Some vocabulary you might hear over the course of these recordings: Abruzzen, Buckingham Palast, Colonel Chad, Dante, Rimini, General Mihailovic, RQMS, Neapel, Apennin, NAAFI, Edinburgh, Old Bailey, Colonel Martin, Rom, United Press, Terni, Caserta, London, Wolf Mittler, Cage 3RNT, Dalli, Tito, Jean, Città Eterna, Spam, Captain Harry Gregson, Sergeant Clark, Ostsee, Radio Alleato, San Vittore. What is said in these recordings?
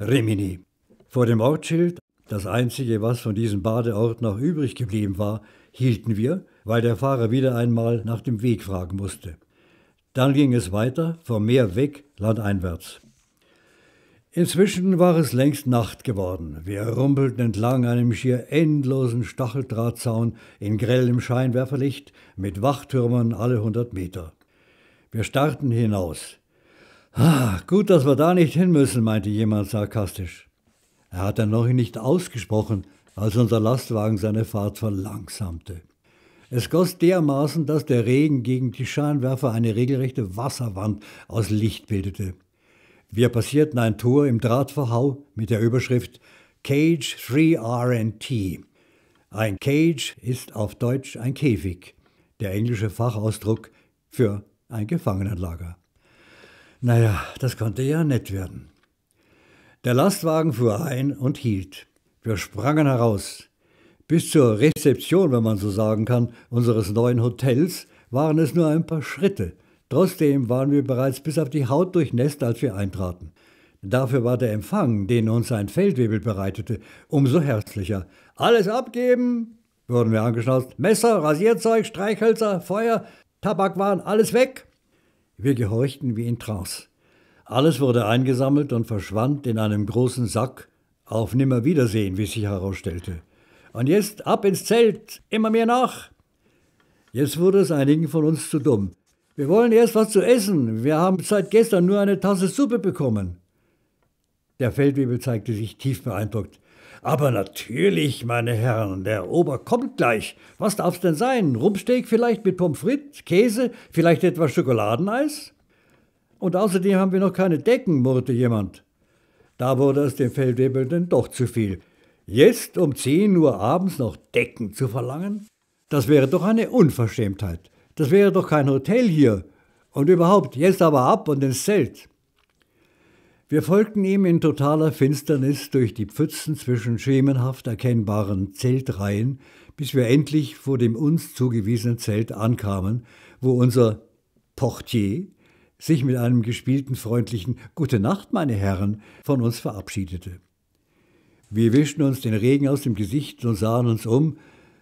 Rimini. Vor dem Ortsschild, das einzige, was von diesem Badeort noch übrig geblieben war, hielten wir, weil der Fahrer wieder einmal nach dem Weg fragen musste. Dann ging es weiter, vom Meer weg, landeinwärts. Inzwischen war es längst Nacht geworden. Wir rumpelten entlang einem schier endlosen Stacheldrahtzaun in grellem Scheinwerferlicht mit Wachtürmen alle 100 Meter. Wir starrten hinaus. Ah, gut, dass wir da nicht hin müssen, meinte jemand sarkastisch. Er hat dann noch nicht ausgesprochen, als unser Lastwagen seine Fahrt verlangsamte. Es goss dermaßen, dass der Regen gegen die Scheinwerfer eine regelrechte Wasserwand aus Licht bildete. Wir passierten ein Tor im Drahtverhau mit der Überschrift Cage 3RNT. Ein Cage ist auf Deutsch ein Käfig, der englische Fachausdruck für ein Gefangenenlager. Naja, das konnte ja nett werden. Der Lastwagen fuhr ein und hielt. Wir sprangen heraus. Bis zur Rezeption, wenn man so sagen kann, unseres neuen Hotels waren es nur ein paar Schritte. Trotzdem waren wir bereits bis auf die Haut durchnässt, als wir eintraten. Dafür war der Empfang, den uns ein Feldwebel bereitete, umso herzlicher. »Alles abgeben«, wurden wir angeschnauzt. »Messer, Rasierzeug, Streichhölzer, Feuer, Tabakwaren, alles weg!« Wir gehorchten wie in Trance. Alles wurde eingesammelt und verschwand in einem großen Sack, auf Nimmerwiedersehen, wie sich herausstellte. »Und jetzt ab ins Zelt, immer mir nach!« Jetzt wurde es einigen von uns zu dumm. »Wir wollen erst was zu essen. Wir haben seit gestern nur eine Tasse Suppe bekommen.« Der Feldwebel zeigte sich tief beeindruckt. »Aber natürlich, meine Herren, der Ober kommt gleich. Was darf's denn sein? Rumpsteak vielleicht mit Pommes frites, Käse, vielleicht etwas Schokoladeneis?« »Und außerdem haben wir noch keine Decken«, murrte jemand. Da wurde es dem Feldwebel denn doch zu viel. Jetzt um 10 Uhr abends noch Decken zu verlangen? Das wäre doch eine Unverschämtheit. Das wäre doch kein Hotel hier. Und überhaupt, jetzt aber ab und ins Zelt. Wir folgten ihm in totaler Finsternis durch die Pfützen zwischen schemenhaft erkennbaren Zeltreihen, bis wir endlich vor dem uns zugewiesenen Zelt ankamen, wo unser Portier sich mit einem gespielten freundlichen »Gute Nacht, meine Herren« von uns verabschiedete. Wir wischten uns den Regen aus dem Gesicht und sahen uns um,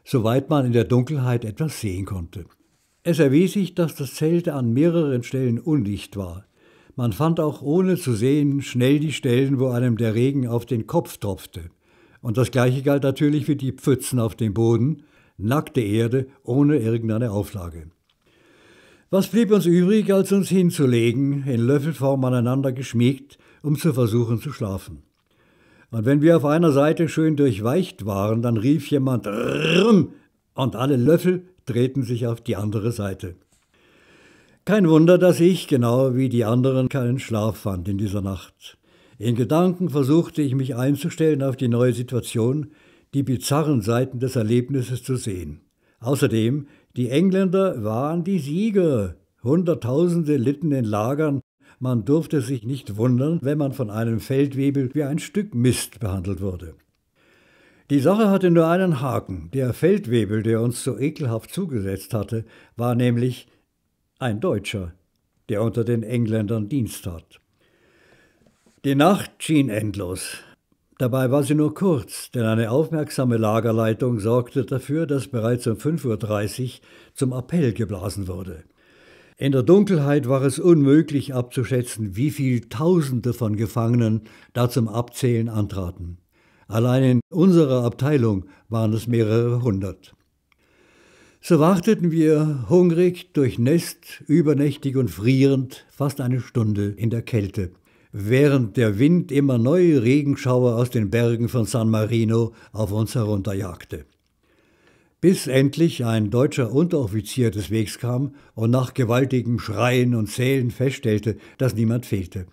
soweit man in der Dunkelheit etwas sehen konnte. Es erwies sich, dass das Zelt an mehreren Stellen undicht war. Man fand auch ohne zu sehen schnell die Stellen, wo einem der Regen auf den Kopf tropfte. Und das Gleiche galt natürlich für die Pfützen auf dem Boden, nackte Erde ohne irgendeine Auflage. Was blieb uns übrig, als uns hinzulegen, in Löffelform aneinander geschmiegt, um zu versuchen zu schlafen. Und wenn wir auf einer Seite schön durchweicht waren, dann rief jemand »Rrrrrrrm« und alle Löffel drehten sich auf die andere Seite. Kein Wunder, dass ich, genau wie die anderen, keinen Schlaf fand in dieser Nacht. In Gedanken versuchte ich, mich einzustellen auf die neue Situation, die bizarren Seiten des Erlebnisses zu sehen. Außerdem, die Engländer waren die Sieger. Hunderttausende litten in Lagern. Man durfte sich nicht wundern, wenn man von einem Feldwebel wie ein Stück Mist behandelt wurde. Die Sache hatte nur einen Haken. Der Feldwebel, der uns so ekelhaft zugesetzt hatte, war nämlich ein Deutscher, der unter den Engländern Dienst tat. Die Nacht schien endlos. Dabei war sie nur kurz, denn eine aufmerksame Lagerleitung sorgte dafür, dass bereits um 5:30 Uhr zum Appell geblasen wurde. In der Dunkelheit war es unmöglich abzuschätzen, wie viele Tausende von Gefangenen da zum Abzählen antraten. Allein in unserer Abteilung waren es mehrere hundert. So warteten wir, hungrig, durchnässt, übernächtig und frierend, fast eine Stunde in der Kälte, während der Wind immer neue Regenschauer aus den Bergen von San Marino auf uns herunterjagte. Bis endlich ein deutscher Unteroffizier des Wegs kam und nach gewaltigem Schreien und Zählen feststellte, dass niemand fehlte.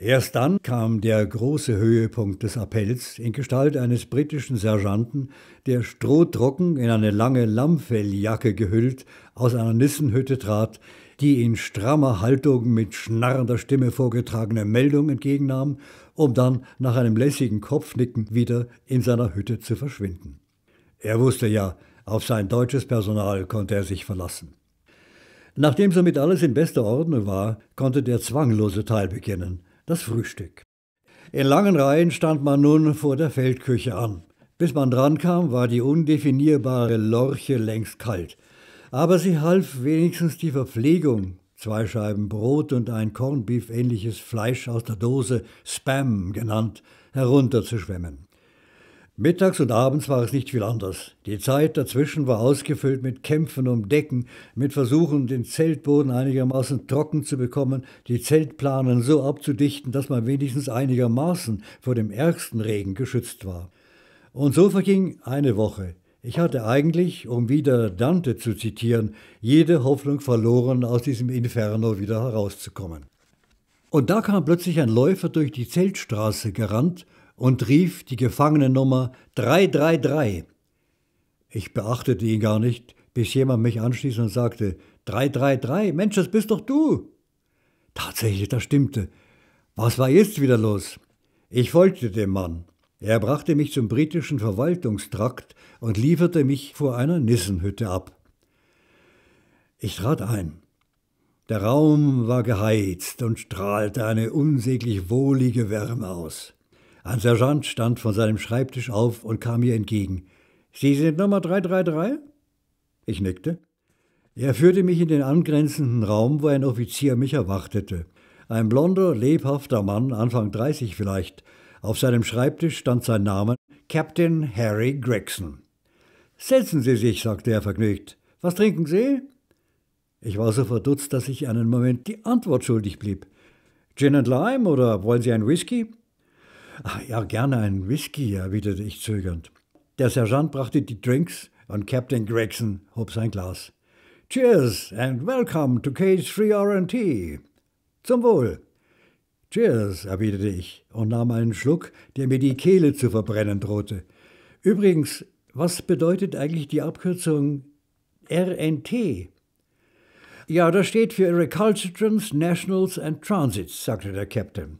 Erst dann kam der große Höhepunkt des Appells in Gestalt eines britischen Sergeanten, der strohtrocken in eine lange Lammfelljacke gehüllt aus einer Nissenhütte trat, die in strammer Haltung mit schnarrender Stimme vorgetragene Meldung entgegennahm, um dann nach einem lässigen Kopfnicken wieder in seiner Hütte zu verschwinden. Er wusste ja, auf sein deutsches Personal konnte er sich verlassen. Nachdem somit alles in bester Ordnung war, konnte der zwanglose Teil beginnen. Das Frühstück. In langen Reihen stand man nun vor der Feldküche an. Bis man drankam, war die undefinierbare Lorche längst kalt. Aber sie half wenigstens die Verpflegung. 2 Scheiben Brot und ein Cornbeef-ähnliches Fleisch aus der Dose, Spam genannt, herunterzuschwemmen. Mittags und abends war es nicht viel anders. Die Zeit dazwischen war ausgefüllt mit Kämpfen um Decken, mit Versuchen, den Zeltboden einigermaßen trocken zu bekommen, die Zeltplanen so abzudichten, dass man wenigstens einigermaßen vor dem ärgsten Regen geschützt war. Und so verging eine Woche. Ich hatte eigentlich, um wieder Dante zu zitieren, jede Hoffnung verloren, aus diesem Inferno wieder herauszukommen. Und da kam plötzlich ein Läufer durch die Zeltstraße gerannt und rief die Gefangenennummer 333. Ich beachtete ihn gar nicht, bis jemand mich anstieß und sagte, 333, Mensch, das bist doch du. Tatsächlich, das stimmte. Was war jetzt wieder los? Ich folgte dem Mann. Er brachte mich zum britischen Verwaltungstrakt und lieferte mich vor einer Nissenhütte ab. Ich trat ein. Der Raum war geheizt und strahlte eine unsäglich wohlige Wärme aus. Ein Sergeant stand von seinem Schreibtisch auf und kam mir entgegen. »Sie sind Nummer 333?« Ich nickte. Er führte mich in den angrenzenden Raum, wo ein Offizier mich erwartete. Ein blonder, lebhafter Mann, Anfang 30 vielleicht. Auf seinem Schreibtisch stand sein Name, Captain Harry Gregson. »Setzen Sie sich«, sagte er vergnügt. »Was trinken Sie?« Ich war so verdutzt, dass ich einen Moment die Antwort schuldig blieb. »Gin and Lime oder wollen Sie einen Whisky?« »Ach ja, gerne einen Whisky«, erwiderte ich zögernd. Der Sergeant brachte die Drinks und Captain Gregson hob sein Glas. »Cheers and welcome to Cage 3RNT. Zum Wohl.« »Cheers«, erwiderte ich und nahm einen Schluck, der mir die Kehle zu verbrennen drohte. »Übrigens, was bedeutet eigentlich die Abkürzung RNT?« »Ja, das steht für Recalcitrants, Nationals and Transits«, sagte der Captain.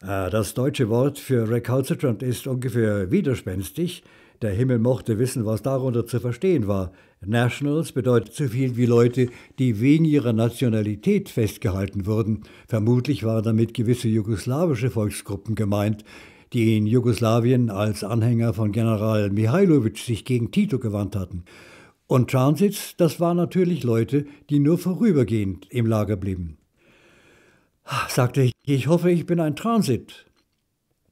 Das deutsche Wort für recalcitrant ist ungefähr widerspenstig. Der Himmel mochte wissen, was darunter zu verstehen war. Nationals bedeutet so viel wie Leute, die wegen ihrer Nationalität festgehalten wurden. Vermutlich waren damit gewisse jugoslawische Volksgruppen gemeint, die in Jugoslawien als Anhänger von General Mihailovic sich gegen Tito gewandt hatten. Und Transits, das waren natürlich Leute, die nur vorübergehend im Lager blieben. Sagte ich, ich hoffe, ich bin ein Transit.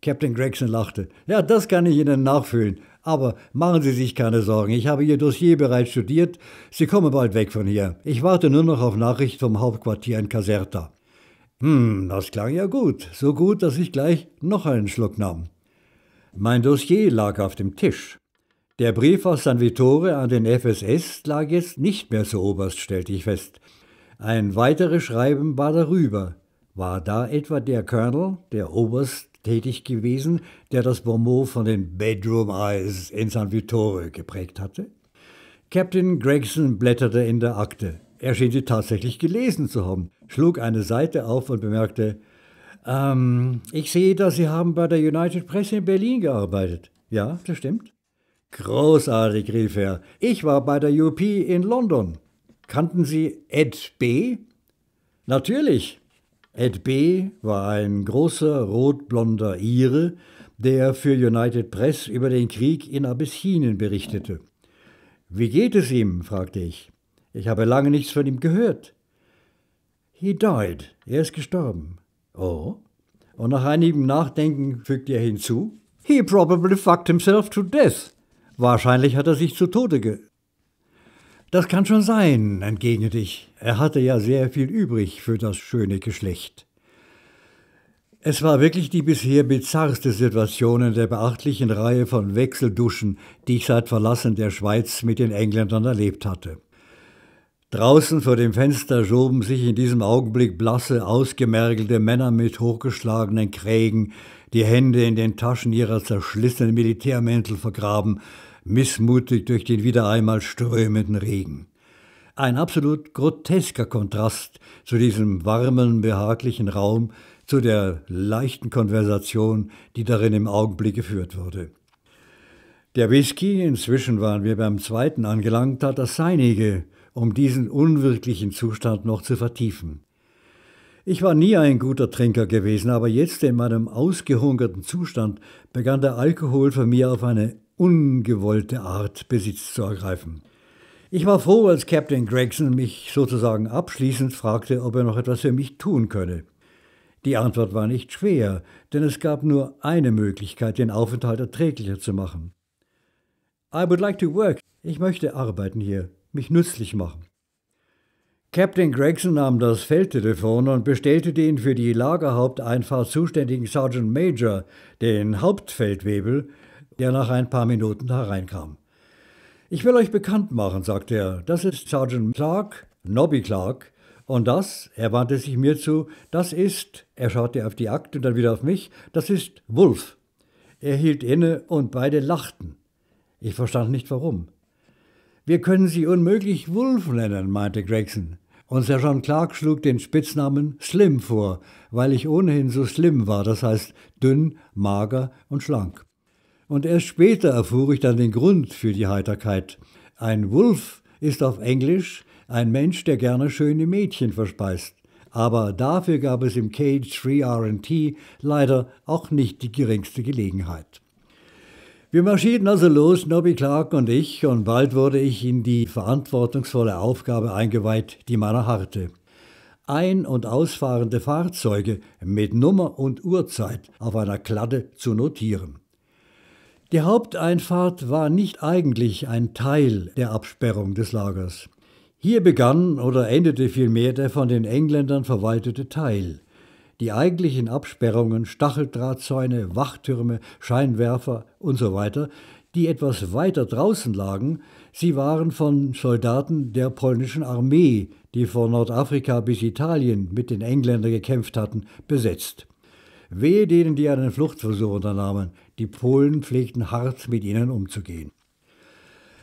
Captain Gregson lachte. Ja, das kann ich Ihnen nachfühlen. Aber machen Sie sich keine Sorgen. Ich habe Ihr Dossier bereits studiert. Sie kommen bald weg von hier. Ich warte nur noch auf Nachricht vom Hauptquartier in Caserta. Das klang ja gut. So gut, dass ich gleich noch einen Schluck nahm. Mein Dossier lag auf dem Tisch. Der Brief aus San Vittore an den FSS lag jetzt nicht mehr zu oberst, stellte ich fest. Ein weiteres Schreiben war darüber. War da etwa der Colonel, der Oberst, tätig gewesen, der das Bonmot von den Bedroom Eyes in San Vittore geprägt hatte? Captain Gregson blätterte in der Akte. Er schien sie tatsächlich gelesen zu haben, schlug eine Seite auf und bemerkte, ich sehe, dass Sie haben bei der United Press in Berlin gearbeitet. Ja, das stimmt. Großartig, rief er. Ich war bei der UP in London. Kannten Sie Ed B.? Natürlich. Ed B. war ein großer, rotblonder Ire, der für United Press über den Krieg in Abessinien berichtete. »Wie geht es ihm?« fragte ich. »Ich habe lange nichts von ihm gehört.« »He died.« Er ist gestorben. »Oh?« Und nach einigem Nachdenken fügte er hinzu, »He probably fucked himself to death.« Wahrscheinlich hat er sich zu Tode ge... »Das kann schon sein«, entgegnete ich. Er hatte ja sehr viel übrig für das schöne Geschlecht. Es war wirklich die bisher bizarrste Situation in der beachtlichen Reihe von Wechselduschen, die ich seit Verlassen der Schweiz mit den Engländern erlebt hatte. Draußen vor dem Fenster schoben sich in diesem Augenblick blasse, ausgemergelte Männer mit hochgeschlagenen Krägen, die Hände in den Taschen ihrer zerschlissenen Militärmäntel vergraben, missmutig durch den wieder einmal strömenden Regen. Ein absolut grotesker Kontrast zu diesem warmen, behaglichen Raum, zu der leichten Konversation, die darin im Augenblick geführt wurde. Der Whisky, inzwischen waren wir beim zweiten angelangt, tat das Seinige, um diesen unwirklichen Zustand noch zu vertiefen. Ich war nie ein guter Trinker gewesen, aber jetzt in meinem ausgehungerten Zustand begann der Alkohol von mir auf eine ungewollte Art Besitz zu ergreifen. Ich war froh, als Captain Gregson mich sozusagen abschließend fragte, ob er noch etwas für mich tun könne. Die Antwort war nicht schwer, denn es gab nur eine Möglichkeit, den Aufenthalt erträglicher zu machen. I would like to work. Ich möchte arbeiten hier, mich nützlich machen. Captain Gregson nahm das Feldtelefon und bestellte den für die Lagerhaupteinfahrt zuständigen Sergeant Major, den Hauptfeldwebel, der nach ein paar Minuten hereinkam. »Ich will euch bekannt machen«, sagte er, »das ist Sergeant Clark, Nobby Clark, und das«, er wandte sich mir zu, »das ist«, er schaute auf die Akte und dann wieder auf mich, »das ist Wolf.« Er hielt inne und beide lachten. Ich verstand nicht, warum. »Wir können Sie unmöglich Wolf nennen«, meinte Gregson. Und Sergeant Clark schlug den Spitznamen Slim vor, weil ich ohnehin so slim war, das heißt dünn, mager und schlank. Und erst später erfuhr ich dann den Grund für die Heiterkeit. Ein Wolf ist auf Englisch ein Mensch, der gerne schöne Mädchen verspeist. Aber dafür gab es im Cage 3RNT leider auch nicht die geringste Gelegenheit. Wir marschierten also los, Nobby Clark und ich, und bald wurde ich in die verantwortungsvolle Aufgabe eingeweiht, die meiner harrte. Ein- und ausfahrende Fahrzeuge mit Nummer und Uhrzeit auf einer Kladde zu notieren. Die Haupteinfahrt war nicht eigentlich ein Teil der Absperrung des Lagers. Hier begann oder endete vielmehr der von den Engländern verwaltete Teil. Die eigentlichen Absperrungen, Stacheldrahtzäune, Wachtürme, Scheinwerfer usw., die etwas weiter draußen lagen, sie waren von Soldaten der polnischen Armee, die von Nordafrika bis Italien mit den Engländern gekämpft hatten, besetzt. Wehe denen, die einen Fluchtversuch unternahmen. Die Polen pflegten hart mit ihnen umzugehen.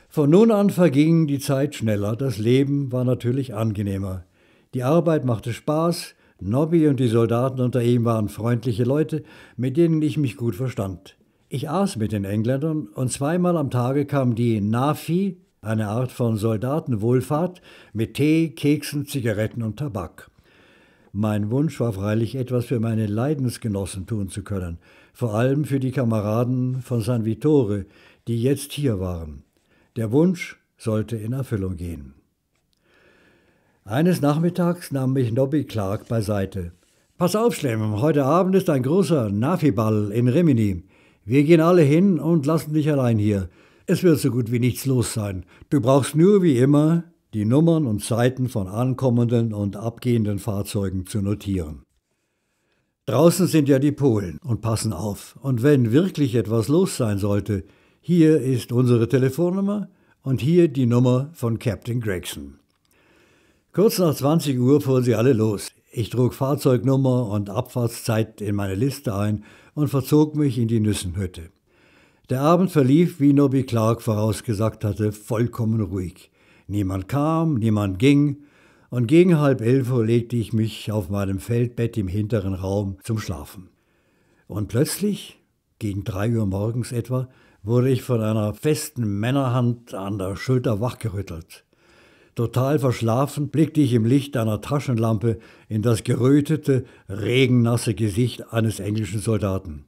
Von nun an verging die Zeit schneller, das Leben war natürlich angenehmer. Die Arbeit machte Spaß, Nobby und die Soldaten unter ihm waren freundliche Leute, mit denen ich mich gut verstand. Ich aß mit den Engländern und zweimal am Tage kam die NAAFI, eine Art von Soldatenwohlfahrt, mit Tee, Keksen, Zigaretten und Tabak. Mein Wunsch war freilich, etwas für meine Leidensgenossen tun zu können, vor allem für die Kameraden von San Vittore, die jetzt hier waren. Der Wunsch sollte in Erfüllung gehen. Eines Nachmittags nahm mich Nobby Clark beiseite. »Pass auf, Slim, heute Abend ist ein großer NAAFI-Ball in Rimini. Wir gehen alle hin und lassen dich allein hier. Es wird so gut wie nichts los sein. Du brauchst nur wie immer die Nummern und Zeiten von ankommenden und abgehenden Fahrzeugen zu notieren. Draußen sind ja die Polen und passen auf. Und wenn wirklich etwas los sein sollte, hier ist unsere Telefonnummer und hier die Nummer von Captain Gregson.« Kurz nach 20 Uhr fuhren sie alle los. Ich trug Fahrzeugnummer und Abfahrtszeit in meine Liste ein und verzog mich in die Nüssenhütte. Der Abend verlief, wie Nobby Clark vorausgesagt hatte, vollkommen ruhig. Niemand kam, niemand ging, und gegen 10:30 Uhr legte ich mich auf meinem Feldbett im hinteren Raum zum Schlafen. Und plötzlich, gegen 3 Uhr morgens etwa, wurde ich von einer festen Männerhand an der Schulter wachgerüttelt. Total verschlafen blickte ich im Licht einer Taschenlampe in das gerötete, regennasse Gesicht eines englischen Soldaten.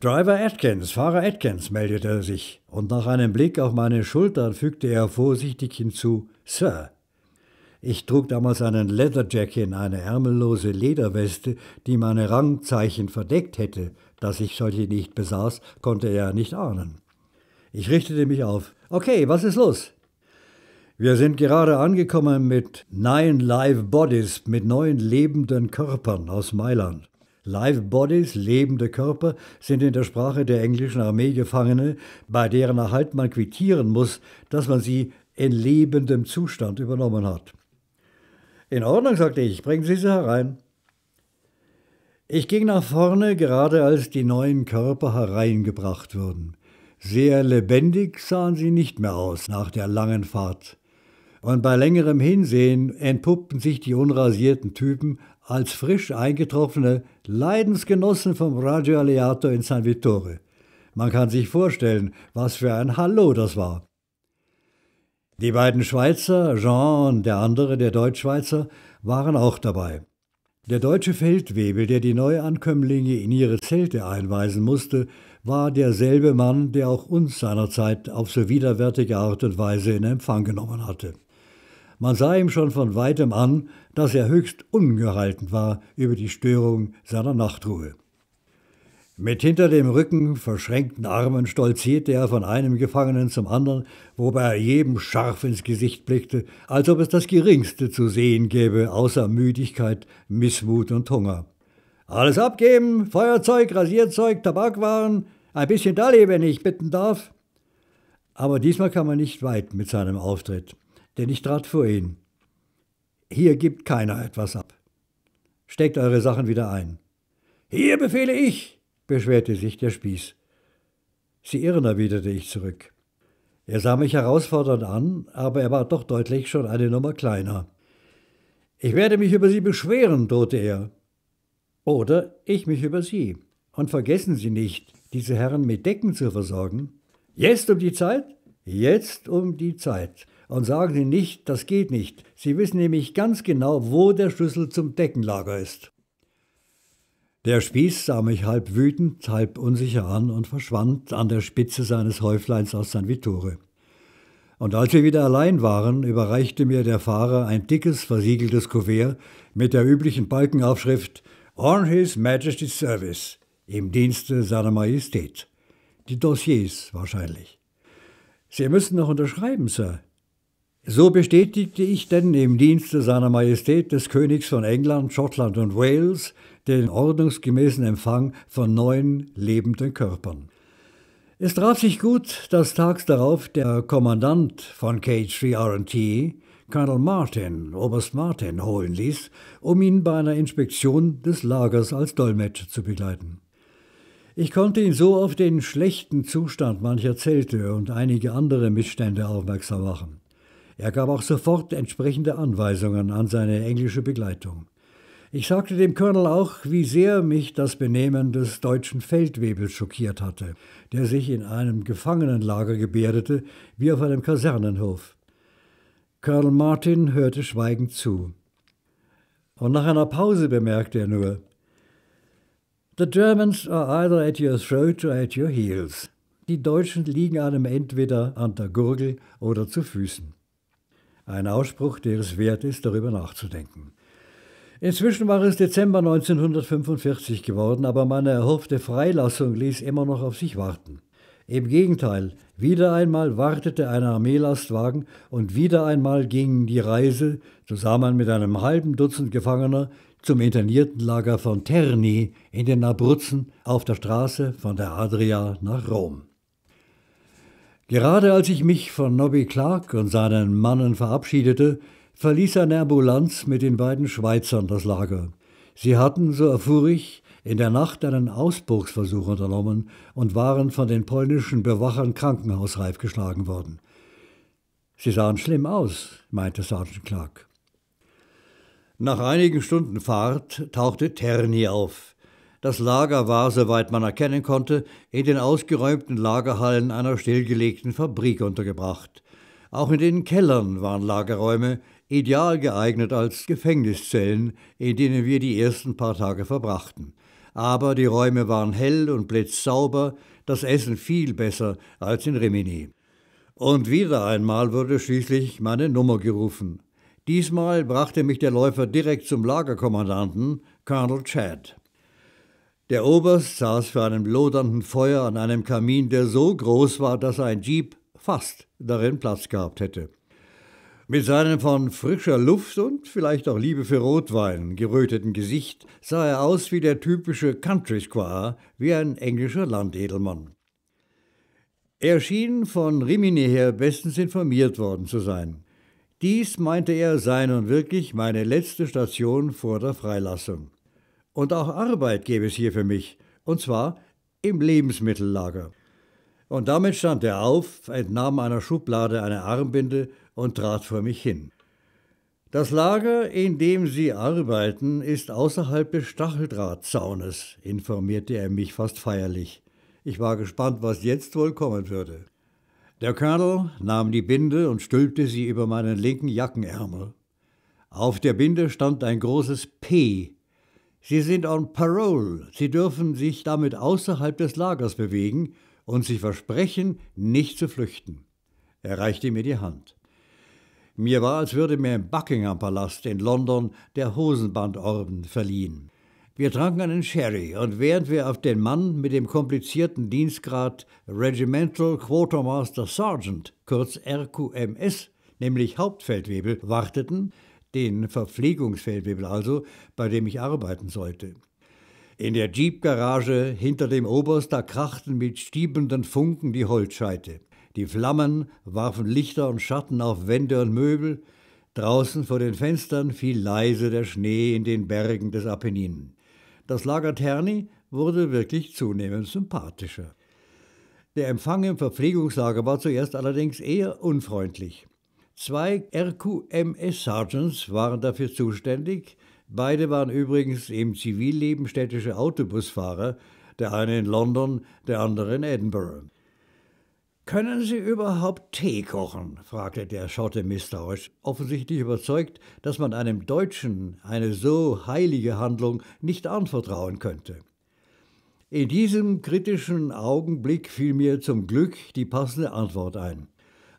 »Driver Atkins, Fahrer Atkins«, meldete er sich, und nach einem Blick auf meine Schultern fügte er vorsichtig hinzu, »Sir«. Ich trug damals einen Leatherjacket, eine ärmellose Lederweste, die meine Rangzeichen verdeckt hätte. Dass ich solche nicht besaß, konnte er nicht ahnen. Ich richtete mich auf. »Okay, was ist los?« »Wir sind gerade angekommen mit 9 live bodies, mit 9 lebenden Körpern aus Mailand.« Live Bodies, lebende Körper, sind in der Sprache der englischen Armee Gefangene, bei deren Erhalt man quittieren muss, dass man sie in lebendem Zustand übernommen hat. »In Ordnung«, sagte ich, »bringen Sie sie herein.« Ich ging nach vorne, gerade als die neuen Körper hereingebracht wurden. Sehr lebendig sahen sie nicht mehr aus nach der langen Fahrt. Und bei längerem Hinsehen entpuppten sich die unrasierten Typen als frisch eingetroffene Leidensgenossen vom Radio Alleato in San Vittore. Man kann sich vorstellen, was für ein Hallo das war. Die beiden Schweizer, Jean und der andere, der Deutschschweizer, waren auch dabei. Der deutsche Feldwebel, der die Neuankömmlinge in ihre Zelte einweisen musste, war derselbe Mann, der auch uns seinerzeit auf so widerwärtige Art und Weise in Empfang genommen hatte. Man sah ihm schon von weitem an, dass er höchst ungehalten war über die Störung seiner Nachtruhe. Mit hinter dem Rücken verschränkten Armen stolzierte er von einem Gefangenen zum anderen, wobei er jedem scharf ins Gesicht blickte, als ob es das Geringste zu sehen gäbe, außer Müdigkeit, Missmut und Hunger. »Alles abgeben, Feuerzeug, Rasierzeug, Tabakwaren, ein bisschen Dalli, wenn ich bitten darf.« Aber diesmal kam er nicht weit mit seinem Auftritt, denn ich trat vor ihn. »Hier gibt keiner etwas ab. Steckt eure Sachen wieder ein.« »Hier befehle ich«, beschwerte sich der Spieß. »Sie irren«, erwiderte ich zurück. Er sah mich herausfordernd an, aber er war doch deutlich schon eine Nummer kleiner. »Ich werde mich über Sie beschweren«, drohte er. »Oder ich mich über Sie. Und vergessen Sie nicht, diese Herren mit Decken zu versorgen. Jetzt um die Zeit? Jetzt um die Zeit. Und sagen Sie nicht, das geht nicht. Sie wissen nämlich ganz genau, wo der Schlüssel zum Deckenlager ist.« Der Spieß sah mich halb wütend, halb unsicher an und verschwand an der Spitze seines Häufleins aus San Vittore. Und als wir wieder allein waren, überreichte mir der Fahrer ein dickes, versiegeltes Kuvert mit der üblichen Balkenaufschrift »On His Majesty's Service« im Dienste seiner Majestät. Die Dossiers wahrscheinlich. »Sie müssen noch unterschreiben, Sir.« So bestätigte ich denn im Dienste seiner Majestät des Königs von England, Schottland und Wales den ordnungsgemäßen Empfang von 9 lebenden Körpern. Es traf sich gut, dass tags darauf der Kommandant von Cage 3RNT, Colonel Martin, Oberst Martin, holen ließ, um ihn bei einer Inspektion des Lagers als Dolmetscher zu begleiten. Ich konnte ihn so auf den schlechten Zustand mancher Zelte und einige andere Missstände aufmerksam machen. Er gab auch sofort entsprechende Anweisungen an seine englische Begleitung. Ich sagte dem Colonel auch, wie sehr mich das Benehmen des deutschen Feldwebels schockiert hatte, der sich in einem Gefangenenlager gebärdete, wie auf einem Kasernenhof. Colonel Martin hörte schweigend zu. Und nach einer Pause bemerkte er nur, »The Germans are either at your throat or at your heels.« Die Deutschen liegen einem entweder an der Gurgel oder zu Füßen. Ein Ausspruch, der es wert ist, darüber nachzudenken. Inzwischen war es Dezember 1945 geworden, aber meine erhoffte Freilassung ließ immer noch auf sich warten. Im Gegenteil, wieder einmal wartete ein Armeelastwagen und wieder einmal ging die Reise, zusammen mit einem halben Dutzend Gefangener, zum Interniertenlager von Terni in den Abruzzen auf der Straße von der Adria nach Rom. Gerade als ich mich von Nobby Clark und seinen Mannen verabschiedete, verließ eine Ambulanz mit den beiden Schweizern das Lager. Sie hatten, so erfuhr ich, in der Nacht einen Ausbruchsversuch unternommen und waren von den polnischen Bewachern krankenhausreif geschlagen worden. »Sie sahen schlimm aus«, meinte Sergeant Clark. Nach einigen Stunden Fahrt tauchte Terni auf. Das Lager war, soweit man erkennen konnte, in den ausgeräumten Lagerhallen einer stillgelegten Fabrik untergebracht. Auch in den Kellern waren Lagerräume, ideal geeignet als Gefängniszellen, in denen wir die ersten paar Tage verbrachten. Aber die Räume waren hell und blitzsauber, das Essen viel besser als in Rimini. Und wieder einmal wurde schließlich meine Nummer gerufen. Diesmal brachte mich der Läufer direkt zum Lagerkommandanten, Colonel Chad. Der Oberst saß vor einem lodernden Feuer an einem Kamin, der so groß war, dass ein Jeep fast darin Platz gehabt hätte. Mit seinem von frischer Luft und vielleicht auch Liebe für Rotwein geröteten Gesicht sah er aus wie der typische Country Squire, wie ein englischer Landedelmann. Er schien von Rimini her bestens informiert worden zu sein. Dies, meinte er, sei nun wirklich meine letzte Station vor der Freilassung. Und auch Arbeit gäbe es hier für mich, und zwar im Lebensmittellager. Und damit stand er auf, entnahm einer Schublade eine Armbinde und trat vor mich hin. Das Lager, in dem Sie arbeiten, ist außerhalb des Stacheldrahtzaunes, informierte er mich fast feierlich. Ich war gespannt, was jetzt wohl kommen würde. Der Colonel nahm die Binde und stülpte sie über meinen linken Jackenärmel. Auf der Binde stand ein großes P, Sie sind on parole. Sie dürfen sich damit außerhalb des Lagers bewegen und Sie versprechen, nicht zu flüchten. Er reichte mir die Hand. Mir war, als würde mir im Buckingham Palast in London der Hosenbandorden verliehen. Wir tranken einen Sherry und während wir auf den Mann mit dem komplizierten Dienstgrad Regimental Quartermaster Sergeant, kurz RQMS, nämlich Hauptfeldwebel, warteten, den Verpflegungsfeldwebel also, bei dem ich arbeiten sollte. In der Jeep-Garage hinter dem Oberst, da krachten mit stiebenden Funken die Holzscheite. Die Flammen warfen Lichter und Schatten auf Wände und Möbel. Draußen vor den Fenstern fiel leise der Schnee in den Bergen des Apennin. Das Lager Terni wurde wirklich zunehmend sympathischer. Der Empfang im Verpflegungslager war zuerst allerdings eher unfreundlich. 2 RQMS-Sergeants waren dafür zuständig. Beide waren übrigens im Zivilleben städtische Autobusfahrer, der eine in London, der andere in Edinburgh. »Können Sie überhaupt Tee kochen?« fragte der Schotte misstrauisch, offensichtlich überzeugt, dass man einem Deutschen eine so heilige Handlung nicht anvertrauen könnte. In diesem kritischen Augenblick fiel mir zum Glück die passende Antwort ein.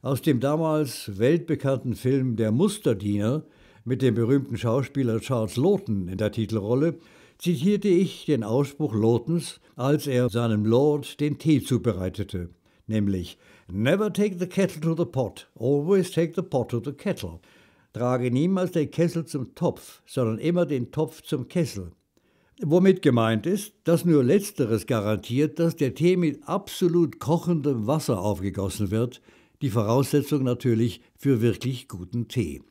Aus dem damals weltbekannten Film »Der Musterdiener« mit dem berühmten Schauspieler Charles Laughton in der Titelrolle zitierte ich den Ausspruch Laughtons, als er seinem Lord den Tee zubereitete, nämlich »Never take the kettle to the pot, always take the pot to the kettle«, trage niemals den Kessel zum Topf, sondern immer den Topf zum Kessel. Womit gemeint ist, dass nur Letzteres garantiert, dass der Tee mit absolut kochendem Wasser aufgegossen wird, die Voraussetzung natürlich für wirklich guten Tee.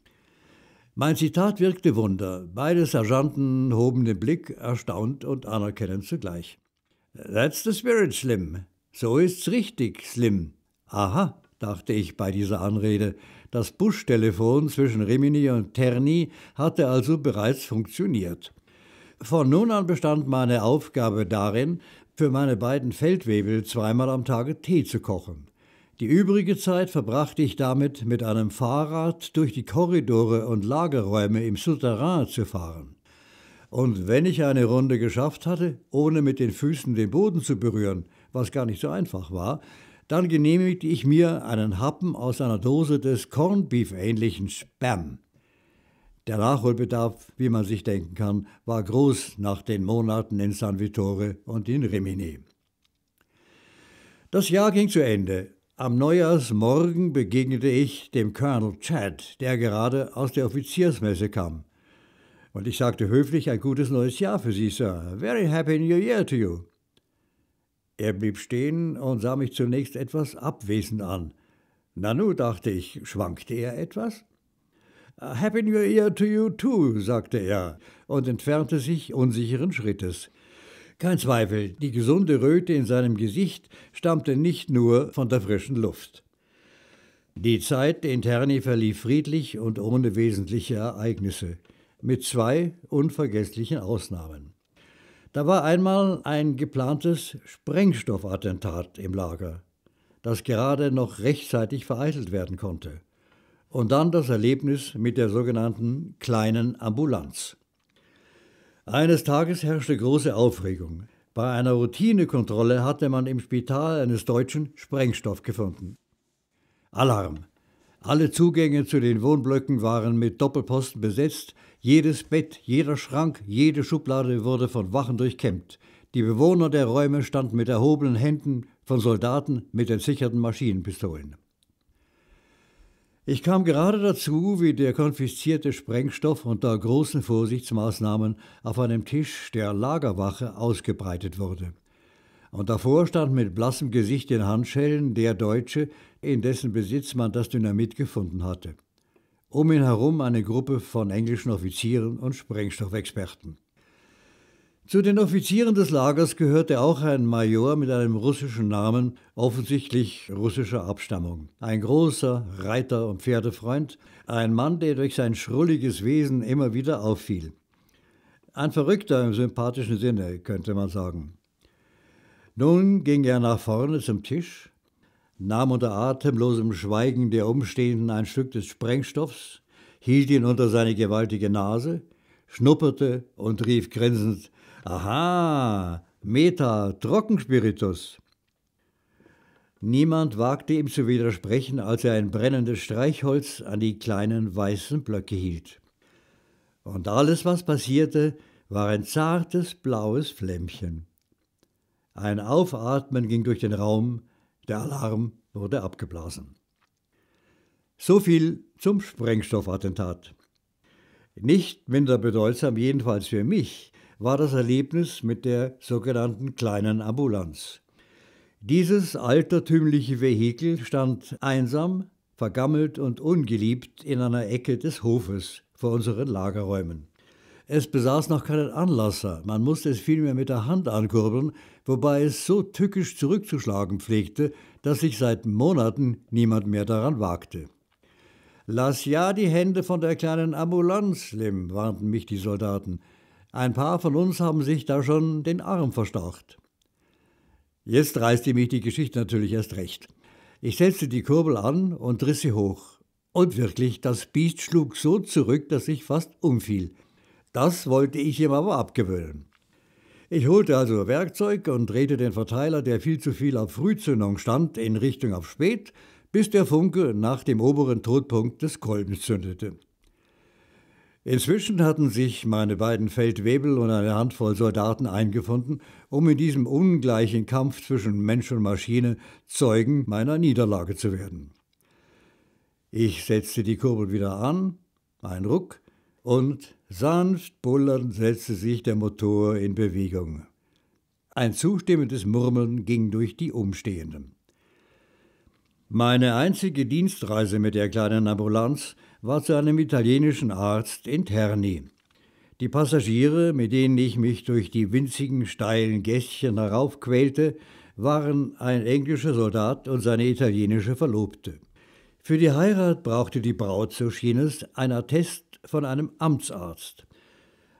Mein Zitat wirkte Wunder. Beide Sergeanten hoben den Blick, erstaunt und anerkennend zugleich. »That's the spirit, Slim. So ist's richtig, Slim.« Aha, dachte ich bei dieser Anrede. Das Buschtelefon zwischen Rimini und Terni hatte also bereits funktioniert. Von nun an bestand meine Aufgabe darin, für meine beiden Feldwebel zweimal am Tage Tee zu kochen. Die übrige Zeit verbrachte ich damit, mit einem Fahrrad durch die Korridore und Lagerräume im Souterrain zu fahren. Und wenn ich eine Runde geschafft hatte, ohne mit den Füßen den Boden zu berühren, was gar nicht so einfach war, dann genehmigte ich mir einen Happen aus einer Dose des Cornbeef-ähnlichen Spam. Der Nachholbedarf, wie man sich denken kann, war groß nach den Monaten in San Vittore und in Rimini. Das Jahr ging zu Ende. Am Neujahrsmorgen begegnete ich dem Colonel Chad, der gerade aus der Offiziersmesse kam. Und ich sagte höflich, ein gutes neues Jahr für Sie, Sir. Very happy New Year to you. Er blieb stehen und sah mich zunächst etwas abwesend an. Nanu, dachte ich, schwankte er etwas? Happy New Year to you too, sagte er und entfernte sich unsicheren Schrittes. Kein Zweifel, die gesunde Röte in seinem Gesicht stammte nicht nur von der frischen Luft. Die Zeit in Terni verlief friedlich und ohne wesentliche Ereignisse, mit 2 unvergesslichen Ausnahmen. Da war einmal ein geplantes Sprengstoffattentat im Lager, das gerade noch rechtzeitig vereitelt werden konnte. Und dann das Erlebnis mit der sogenannten kleinen Ambulanz. Eines Tages herrschte große Aufregung. Bei einer Routinekontrolle hatte man im Spital eines Deutschen Sprengstoff gefunden. Alarm! Alle Zugänge zu den Wohnblöcken waren mit Doppelposten besetzt. Jedes Bett, jeder Schrank, jede Schublade wurde von Wachen durchkämmt. Die Bewohner der Räume standen mit erhobenen Händen, von Soldaten mit entsicherten Maschinenpistolen. Ich kam gerade dazu, wie der konfiszierte Sprengstoff unter großen Vorsichtsmaßnahmen auf einem Tisch der Lagerwache ausgebreitet wurde. Und davor stand mit blassem Gesicht in Handschellen der Deutsche, in dessen Besitz man das Dynamit gefunden hatte. Um ihn herum eine Gruppe von englischen Offizieren und Sprengstoffexperten. Zu den Offizieren des Lagers gehörte auch ein Major mit einem russischen Namen, offensichtlich russischer Abstammung. Ein großer Reiter und Pferdefreund, ein Mann, der durch sein schrulliges Wesen immer wieder auffiel. Ein Verrückter im sympathischen Sinne, könnte man sagen. Nun ging er nach vorne zum Tisch, nahm unter atemlosem Schweigen der Umstehenden ein Stück des Sprengstoffs, hielt ihn unter seine gewaltige Nase, schnupperte und rief grinsend: »Aha, Meta, Trockenspiritus!« Niemand wagte ihm zu widersprechen, als er ein brennendes Streichholz an die kleinen weißen Blöcke hielt. Und alles, was passierte, war ein zartes blaues Flämmchen. Ein Aufatmen ging durch den Raum, der Alarm wurde abgeblasen. So viel zum Sprengstoffattentat. Nicht minder bedeutsam, jedenfalls für mich, war das Erlebnis mit der sogenannten kleinen Ambulanz. Dieses altertümliche Vehikel stand einsam, vergammelt und ungeliebt in einer Ecke des Hofes vor unseren Lagerräumen. Es besaß noch keinen Anlasser, man musste es vielmehr mit der Hand ankurbeln, wobei es so tückisch zurückzuschlagen pflegte, dass sich seit Monaten niemand mehr daran wagte. »Lass ja die Hände von der kleinen Ambulanz, Slim«, warnten mich die Soldaten. »Ein paar von uns haben sich da schon den Arm verstaucht.« Jetzt reißte mich die Geschichte natürlich erst recht. Ich setzte die Kurbel an und riss sie hoch. Und wirklich, das Biest schlug so zurück, dass ich fast umfiel. Das wollte ich ihm aber abgewöhnen. Ich holte also Werkzeug und drehte den Verteiler, der viel zu viel auf Frühzündung stand, in Richtung auf Spät, bis der Funke nach dem oberen Todpunkt des Kolbens zündete. Inzwischen hatten sich meine beiden Feldwebel und eine Handvoll Soldaten eingefunden, um in diesem ungleichen Kampf zwischen Mensch und Maschine Zeugen meiner Niederlage zu werden. Ich setzte die Kurbel wieder an, ein Ruck, und sanft bullernd setzte sich der Motor in Bewegung. Ein zustimmendes Murmeln ging durch die Umstehenden. Meine einzige Dienstreise mit der kleinen Ambulanz war zu einem italienischen Arzt in Terni. Die Passagiere, mit denen ich mich durch die winzigen, steilen Gässchen heraufquälte, waren ein englischer Soldat und seine italienische Verlobte. Für die Heirat brauchte die Braut, so schien es, ein Attest von einem Amtsarzt.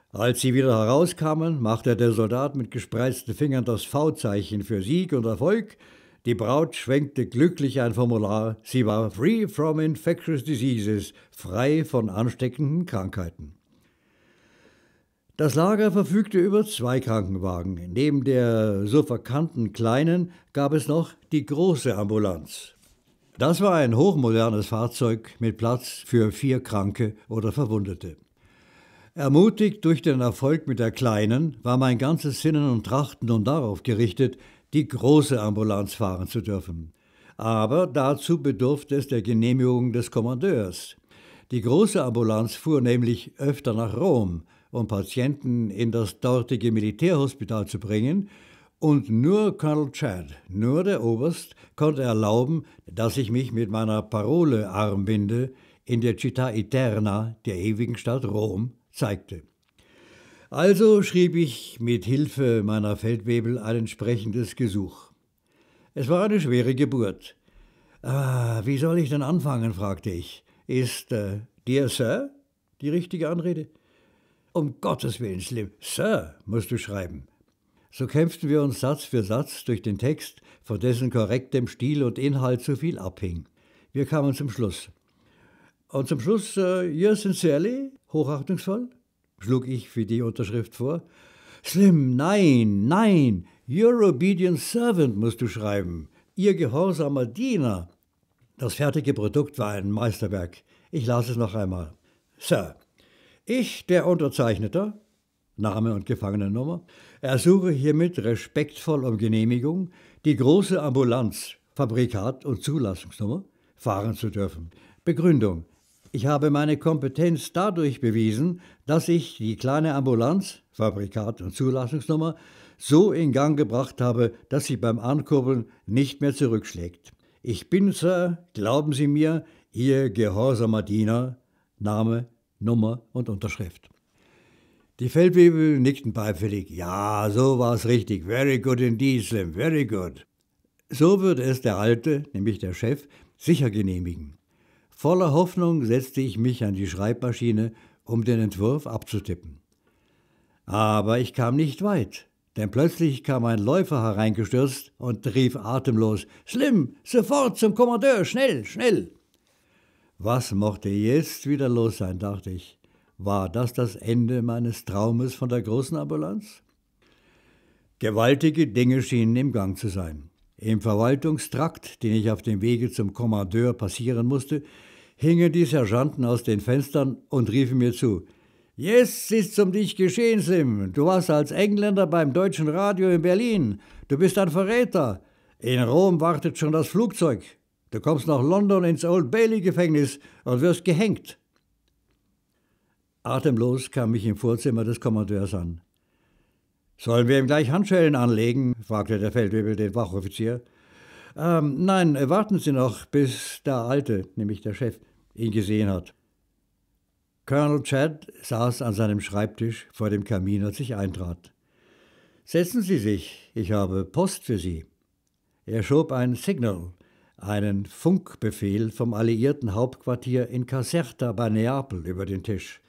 Als sie wieder herauskamen, machte der Soldat mit gespreizten Fingern das V-Zeichen für Sieg und Erfolg. Die Braut schwenkte glücklich ein Formular. Sie war free from infectious diseases, frei von ansteckenden Krankheiten. Das Lager verfügte über 2 Krankenwagen. Neben der so verkannten kleinen gab es noch die große Ambulanz. Das war ein hochmodernes Fahrzeug mit Platz für 4 Kranke oder Verwundete. Ermutigt durch den Erfolg mit der kleinen, war mein ganzes Sinnen und Trachten nun darauf gerichtet, die große Ambulanz fahren zu dürfen. Aber dazu bedurfte es der Genehmigung des Kommandeurs. Die große Ambulanz fuhr nämlich öfter nach Rom, um Patienten in das dortige Militärhospital zu bringen, und nur Colonel Chad, nur der Oberst, konnte erlauben, dass ich mich mit meiner Parole-Armbinde in der Città Eterna, der ewigen Stadt Rom, zeigte. Also schrieb ich mit Hilfe meiner Feldwebel ein entsprechendes Gesuch. Es war eine schwere Geburt. »Wie soll ich denn anfangen?« fragte ich. »Ist Dear Sir die richtige Anrede?« »Um Gottes Willen, Slim, Sir musst du schreiben.« So kämpften wir uns Satz für Satz durch den Text, von dessen korrektem Stil und Inhalt so viel abhing. Wir kamen zum Schluss. »Und zum Schluss, yours sincerely, hochachtungsvoll?« schlug ich für die Unterschrift vor. »Slim, nein, nein, your obedient servant musst du schreiben, ihr gehorsamer Diener.« Das fertige Produkt war ein Meisterwerk. Ich las es noch einmal. »Sir, ich, der Unterzeichneter, Name und Gefangenennummer, ersuche hiermit respektvoll um Genehmigung, die große Ambulanz, Fabrikat und Zulassungsnummer, fahren zu dürfen. Begründung: Ich habe meine Kompetenz dadurch bewiesen, dass ich die kleine Ambulanz, Fabrikat und Zulassungsnummer, so in Gang gebracht habe, dass sie beim Ankurbeln nicht mehr zurückschlägt. Ich bin, Sir, glauben Sie mir, Ihr gehorsamer Diener, Name, Nummer und Unterschrift.« Die Feldwebel nickten beifällig. »Ja, so war's richtig. Very good indeed, Slim, very good.« So würde es der Alte, nämlich der Chef, sicher genehmigen. Voller Hoffnung setzte ich mich an die Schreibmaschine, um den Entwurf abzutippen. Aber ich kam nicht weit, denn plötzlich kam ein Läufer hereingestürzt und rief atemlos: »Slim, sofort zum Kommandeur, schnell, schnell!« Was mochte jetzt wieder los sein, dachte ich. War das das Ende meines Traumes von der großen Ambulanz? Gewaltige Dinge schienen im Gang zu sein. Im Verwaltungstrakt, den ich auf dem Wege zum Kommandeur passieren musste, hingen die Sergeanten aus den Fenstern und riefen mir zu: »Jetzt ist's um dich geschehen, Sim. Du warst als Engländer beim Deutschen Radio in Berlin. Du bist ein Verräter. In Rom wartet schon das Flugzeug. Du kommst nach London ins Old Bailey Gefängnis und wirst gehängt.« Atemlos kam ich im Vorzimmer des Kommandeurs an. »Sollen wir ihm gleich Handschellen anlegen?« fragte der Feldwebel den Wachoffizier. »Nein, warten Sie noch, bis der Alte, nämlich der Chef, ihn gesehen hat.« Colonel Chad saß an seinem Schreibtisch vor dem Kamin, als ich eintrat. »Setzen Sie sich, ich habe Post für Sie.« Er schob ein Signal, einen Funkbefehl vom alliierten Hauptquartier in Caserta bei Neapel, über den Tisch.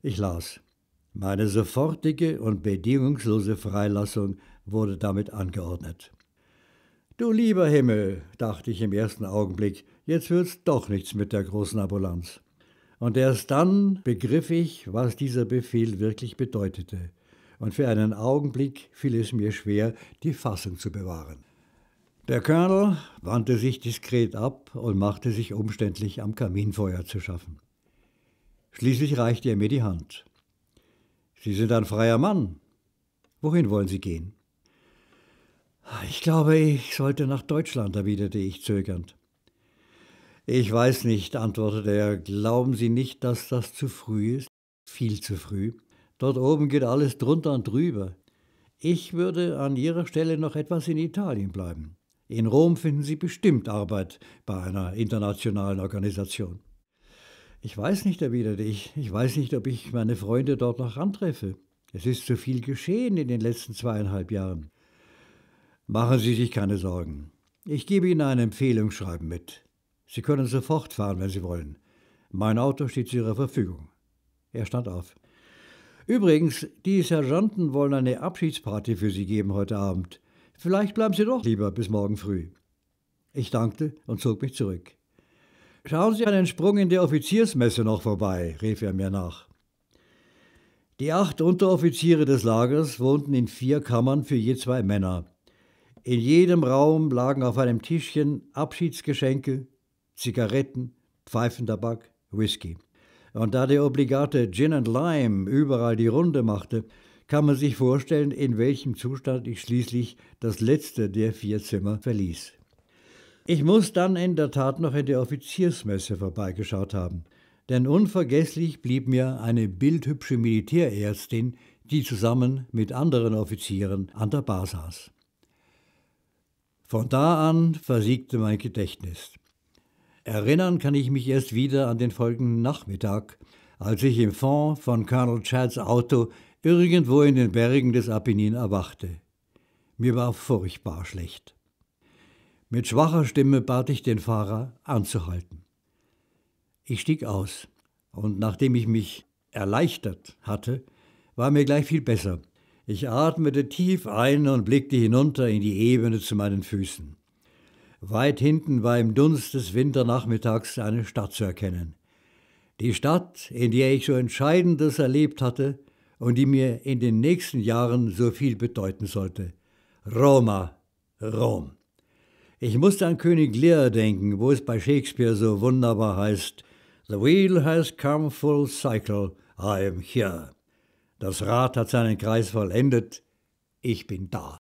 Ich las. Meine sofortige und bedingungslose Freilassung wurde damit angeordnet. Du lieber Himmel, dachte ich im ersten Augenblick, jetzt wird's doch nichts mit der großen Ambulanz. Und erst dann begriff ich, was dieser Befehl wirklich bedeutete. Und für einen Augenblick fiel es mir schwer, die Fassung zu bewahren. Der Colonel wandte sich diskret ab und machte sich umständlich am Kaminfeuer zu schaffen. Schließlich reichte er mir die Hand. »Sie sind ein freier Mann. Wohin wollen Sie gehen?« »Ich glaube, ich sollte nach Deutschland«, erwiderte ich zögernd. »Ich weiß nicht«, antwortete er, »glauben Sie nicht, dass das zu früh ist? Viel zu früh. Dort oben geht alles drunter und drüber. Ich würde an Ihrer Stelle noch etwas in Italien bleiben. In Rom finden Sie bestimmt Arbeit bei einer internationalen Organisation.« »Ich weiß nicht«, erwiderte ich. »Ich weiß nicht, ob ich meine Freunde dort noch antreffe. Es ist so viel geschehen in den letzten 2,5 Jahren.« »Machen Sie sich keine Sorgen. Ich gebe Ihnen ein Empfehlungsschreiben mit. Sie können sofort fahren, wenn Sie wollen. Mein Auto steht zu Ihrer Verfügung.« Er stand auf. »Übrigens, die Sergeanten wollen eine Abschiedsparty für Sie geben heute Abend. Vielleicht bleiben Sie doch lieber bis morgen früh.« Ich dankte und zog mich zurück. »Schauen Sie einen Sprung in der Offiziersmesse noch vorbei«, rief er mir nach. Die 8 Unteroffiziere des Lagers wohnten in 4 Kammern für je 2 Männer. In jedem Raum lagen auf einem Tischchen Abschiedsgeschenke, Zigaretten, Pfeifentabak, Whisky. Und da der obligate Gin and Lime überall die Runde machte, kann man sich vorstellen, in welchem Zustand ich schließlich das letzte der 4 Zimmer verließ. Ich muss dann in der Tat noch in der Offiziersmesse vorbeigeschaut haben, denn unvergesslich blieb mir eine bildhübsche Militärärztin, die zusammen mit anderen Offizieren an der Bar saß. Von da an versiegte mein Gedächtnis. Erinnern kann ich mich erst wieder an den folgenden Nachmittag, als ich im Fond von Colonel Chads Auto irgendwo in den Bergen des Apennin erwachte. Mir war furchtbar schlecht. Mit schwacher Stimme bat ich den Fahrer, anzuhalten. Ich stieg aus, und nachdem ich mich erleichtert hatte, war mir gleich viel besser. Ich atmete tief ein und blickte hinunter in die Ebene zu meinen Füßen. Weit hinten war im Dunst des Winternachmittags eine Stadt zu erkennen. Die Stadt, in der ich so Entscheidendes erlebt hatte und die mir in den nächsten Jahren so viel bedeuten sollte. Roma, Rom. Ich musste an König Lear denken, wo es bei Shakespeare so wunderbar heißt, »The wheel has come full circle, I am here«. Das Rad hat seinen Kreis vollendet, ich bin da.